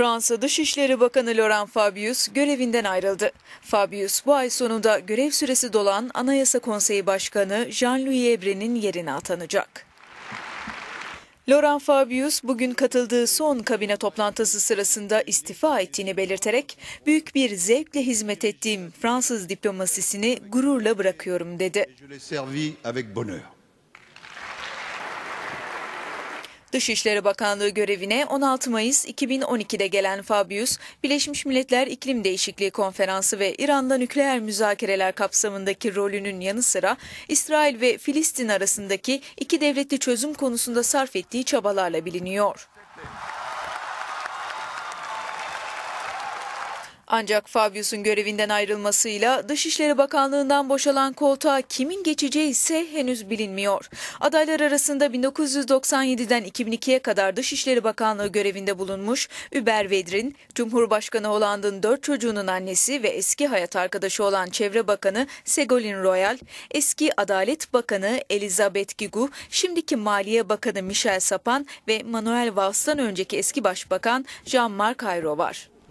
Fransa Dışişleri Bakanı Laurent Fabius görevinden ayrıldı. Fabius bu ay sonunda görev süresi dolan Anayasa Konseyi Başkanı Jean-Louis Debre'nin yerine atanacak. Laurent Fabius bugün katıldığı son kabine toplantısı sırasında istifa ettiğini belirterek "Büyük bir zevkle hizmet ettiğim Fransız diplomasisini gururla bırakıyorum" dedi. Dışişleri Bakanlığı görevine 16 Mayıs 2012'de gelen Fabius, Birleşmiş Milletler İklim Değişikliği Konferansı ve İran'da nükleer müzakereler kapsamındaki rolünün yanı sıra İsrail ve Filistin arasındaki iki devletli çözüm konusunda sarf ettiği çabalarla biliniyor. Ancak Fabius'un görevinden ayrılmasıyla Dışişleri Bakanlığı'ndan boşalan koltuğa kimin geçeceği ise henüz bilinmiyor. Adaylar arasında 1997'den 2002'ye kadar Dışişleri Bakanlığı görevinde bulunmuş Über Vedrin, Cumhurbaşkanı Hollande'ın 4 çocuğunun annesi ve eski hayat arkadaşı olan Çevre Bakanı Segolin Royal, eski Adalet Bakanı Elizabeth Gigu, şimdiki Maliye Bakanı Michel Sapan ve Manuel Vals'tan önceki eski Başbakan Jean-Marc Ayrault var.